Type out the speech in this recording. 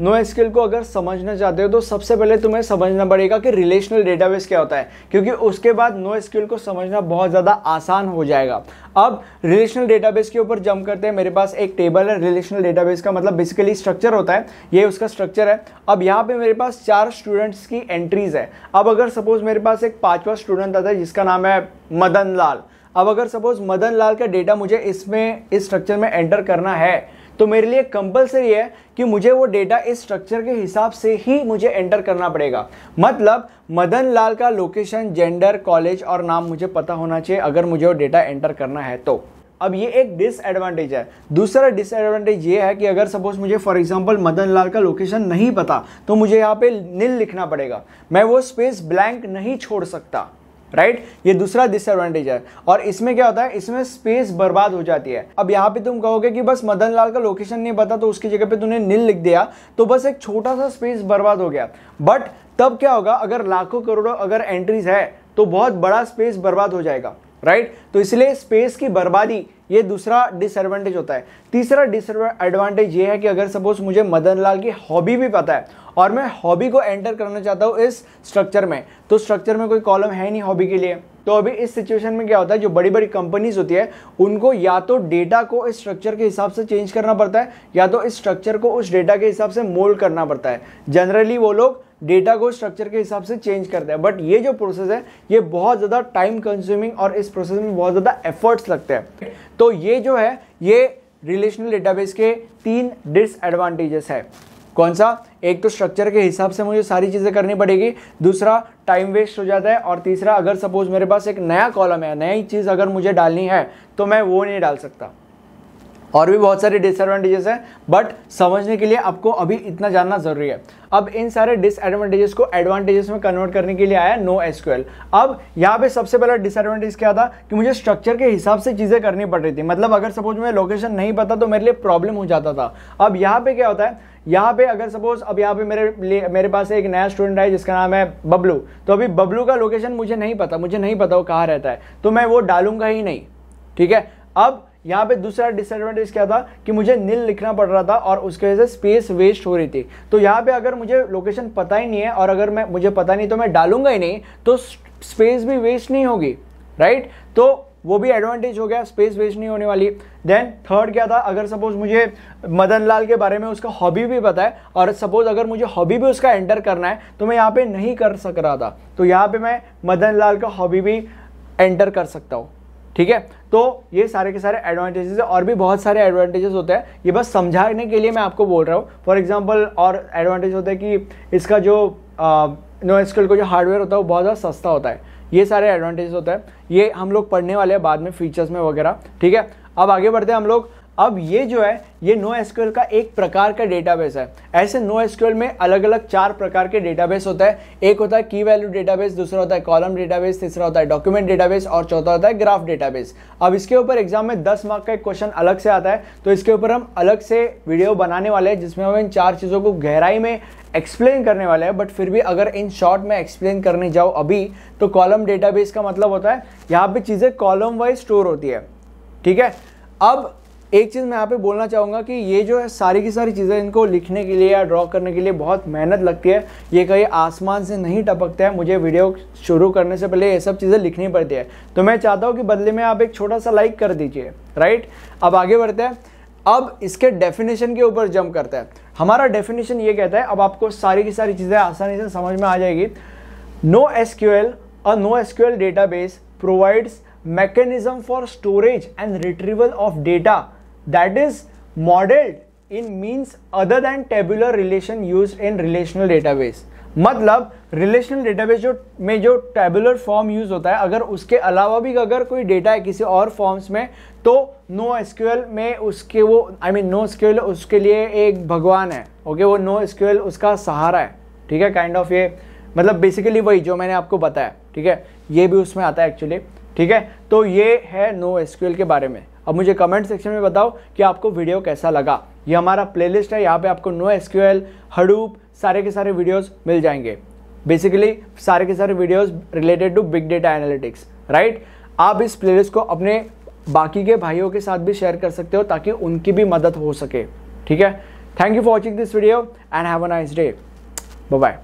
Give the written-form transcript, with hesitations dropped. NoSQL को अगर समझना चाहते हो तो सबसे पहले तुम्हें समझना पड़ेगा कि रिलेशनल डेटाबेस क्या होता है, क्योंकि उसके बाद NoSQL को समझना बहुत ज़्यादा आसान हो जाएगा। अब रिलेशनल डेटाबेस के ऊपर जंप करते हैं। मेरे पास एक टेबल है। रिलेशनल डेटाबेस का मतलब बेसिकली स्ट्रक्चर होता है, ये उसका स्ट्रक्चर है। अब यहाँ पे मेरे पास 4 स्टूडेंट्स की एंट्रीज है। अब अगर सपोज मेरे पास एक 5वां स्टूडेंट आता है जिसका नाम है मदन लाल। अब अगर सपोज मदन लाल का डेटा मुझे इस स्ट्रक्चर में एंटर करना है तो मेरे लिए कंपलसरी है कि मुझे वो डेटा इस स्ट्रक्चर के हिसाब से ही मुझे एंटर करना पड़ेगा। मतलब मदन लाल का लोकेशन, जेंडर, कॉलेज और नाम मुझे पता होना चाहिए अगर मुझे वो डेटा एंटर करना है तो। अब ये एक डिसएडवांटेज है। दूसरा डिसएडवांटेज ये है कि अगर सपोज मुझे फॉर एग्जांपल मदन लाल का लोकेशन नहीं पता तो मुझे यहाँ पे नील लिखना पड़ेगा, मैं वो स्पेस ब्लैंक नहीं छोड़ सकता, राइट? ये दूसरा डिसएडवांटेज है। और इसमें क्या होता है, इसमें स्पेस बर्बाद हो जाती है। अब यहाँ पे तुम कहोगे कि बस मदन लाल का लोकेशन नहीं पता तो उसकी जगह पे तूने नील लिख दिया तो बस एक छोटा सा स्पेस बर्बाद हो गया। बट तब क्या होगा, अगर लाखों करोड़ों अगर एंट्रीज है तो बहुत बड़ा स्पेस बर्बाद हो जाएगा, राइट? तो इसलिए स्पेस की बर्बादी ये दूसरा डिसएडवांटेज होता है। तीसरा डिसएडवांटेज ये है कि अगर सपोज मुझे मदन लाल की हॉबी भी पता है और मैं हॉबी को एंटर करना चाहता हूँ इस स्ट्रक्चर में, तो स्ट्रक्चर में कोई कॉलम है नहीं हॉबी के लिए। तो अभी इस सिचुएशन में क्या होता है, जो बड़ी बड़ी कंपनीज होती है उनको या तो डेटा को इस स्ट्रक्चर के हिसाब से चेंज करना पड़ता है या तो इस स्ट्रक्चर को उस डेटा के हिसाब से मोल्ड करना पड़ता है। जनरली वो लोग डेटा को स्ट्रक्चर के हिसाब से चेंज करते हैं, बट ये जो प्रोसेस है ये बहुत ज़्यादा टाइम कंज्यूमिंग और इस प्रोसेस में बहुत ज़्यादा एफर्ट्स लगते हैं। तो ये जो है ये रिलेशनल डेटाबेस के 3 डिसएडवांटेजेस है। कौन सा? एक तो स्ट्रक्चर के हिसाब से मुझे सारी चीज़ें करनी पड़ेगी, दूसरा टाइम वेस्ट हो जाता है, और तीसरा अगर सपोज मेरे पास एक नया कॉलम है, नई चीज़ अगर मुझे डालनी है तो मैं वो नहीं डाल सकता। और भी बहुत सारे डिसएडवांटेजेस हैं, बट समझने के लिए आपको अभी इतना जानना ज़रूरी है। अब इन सारे डिसएडवांटेजेस को एडवांटेजेस में कन्वर्ट करने के लिए आया NoSQL। अब यहाँ पे सबसे पहला डिसएडवांटेज क्या था कि मुझे स्ट्रक्चर के हिसाब से चीज़ें करनी पड़ रही थी। मतलब अगर सपोज मुझे लोकेशन नहीं पता तो मेरे लिए प्रॉब्लम हो जाता था। अब यहाँ पे क्या होता है, यहाँ पे अगर सपोज अब यहाँ पे मेरे पास एक नया स्टूडेंट है जिसका नाम है बबलू। तो अभी बबलू का लोकेशन मुझे नहीं पता, वो कहाँ रहता है, तो मैं वो डालूंगा ही नहीं, ठीक है? अब यहाँ पे दूसरा डिसएडवांटेज क्या था कि मुझे नील लिखना पड़ रहा था और उसके वजह से स्पेस वेस्ट हो रही थी। तो यहाँ पे अगर मुझे लोकेशन पता ही नहीं है और अगर मुझे पता नहीं तो मैं डालूंगा ही नहीं, तो स्पेस भी वेस्ट नहीं होगी, राइट? तो वो भी एडवांटेज हो गया, स्पेस वेस्ट नहीं होने वाली। देन थर्ड क्या था, अगर सपोज मुझे मदन लाल के बारे में उसका हॉबी भी पता है और सपोज अगर मुझे हॉबी भी उसका एंटर करना है तो मैं यहाँ पे नहीं कर सक रहा था, तो यहाँ पे मैं मदन लाल का हॉबी भी एंटर कर सकता हूँ, ठीक है? तो ये सारे के सारे एडवांटेजेस हैं। और भी बहुत सारे एडवांटेजेस होते हैं, ये बस समझाने के लिए मैं आपको बोल रहा हूँ। फॉर एग्जांपल और एडवांटेज होता है कि इसका जो NoSQL को जो हार्डवेयर होता है वो बहुत ज़्यादा सस्ता होता है। ये सारे एडवांटेजेस होता है, ये हम लोग पढ़ने वाले हैं बाद में फीचर्स में वगैरह, ठीक है? अब आगे बढ़ते हैं हम लोग। अब ये जो है ये NoSQL का एक प्रकार का डेटाबेस है। ऐसे NoSQL में अलग अलग 4 प्रकार के डेटाबेस होता है। एक होता है की वैल्यू डेटाबेस, दूसरा होता है कॉलम डेटाबेस, तीसरा होता है डॉक्यूमेंट डेटाबेस और चौथा होता है ग्राफ डेटाबेस। अब इसके ऊपर एग्जाम में 10 मार्क का एक क्वेश्चन अलग से आता है, तो इसके ऊपर हम अलग से वीडियो बनाने वाले हैं जिसमें हम इन 4 चीज़ों को गहराई में एक्सप्लेन करने वाला है। बट फिर भी अगर इन शॉर्ट में एक्सप्लेन करने जाओ अभी तो कॉलम डेटाबेस का मतलब होता है यहाँ पर चीज़ें कॉलम वाइज स्टोर होती है, ठीक है? अब एक चीज़ मैं यहाँ पे बोलना चाहूँगा कि ये जो है सारी की सारी चीज़ें इनको लिखने के लिए या ड्रॉ करने के लिए बहुत मेहनत लगती है। ये कहीं आसमान से नहीं टपकता है, मुझे वीडियो शुरू करने से पहले ये सब चीज़ें लिखनी पड़ती है। तो मैं चाहता हूँ कि बदले में आप एक छोटा सा लाइक कर दीजिए, राइट? अब आगे बढ़ते हैं। अब इसके डेफिनेशन के ऊपर जंप करता है। हमारा डेफिनेशन ये कहता है, अब आपको सारी की सारी चीज़ें आसानी से समझ में आ जाएगी। NoSQL और NoSQL database provides mechanism for storage and retrieval of data that is modeled in means other than tabular relation used in relational database। मतलब रिलेशनल डेटाबेस में जो टेबुलर फॉर्म यूज़ होता है, अगर उसके अलावा भी अगर कोई डेटा है किसी और फॉर्म्स में तो NoSQL में उसके वो NoSQL उसके लिए एक भगवान है, ओके? वो NoSQL उसका सहारा है, ठीक है? काइंड ऑफ ये मतलब बेसिकली वही जो मैंने आपको बताया, ठीक है? ये भी उसमें आता है एक्चुअली, ठीक है? तो ये है NoSQL के बारे में। अब मुझे कमेंट सेक्शन में बताओ कि आपको वीडियो कैसा लगा। ये हमारा प्लेलिस्ट है, यहाँ पे आपको NoSQL, Hadoop सारे के सारे वीडियोस मिल जाएंगे। बेसिकली सारे के सारे videos related to big data analytics, right? आप इस प्लेलिस्ट को अपने बाकी के भाइयों के साथ भी शेयर कर सकते हो ताकि उनकी भी मदद हो सके, ठीक है? Thank you for watching this video and have a nice day. Bye-bye.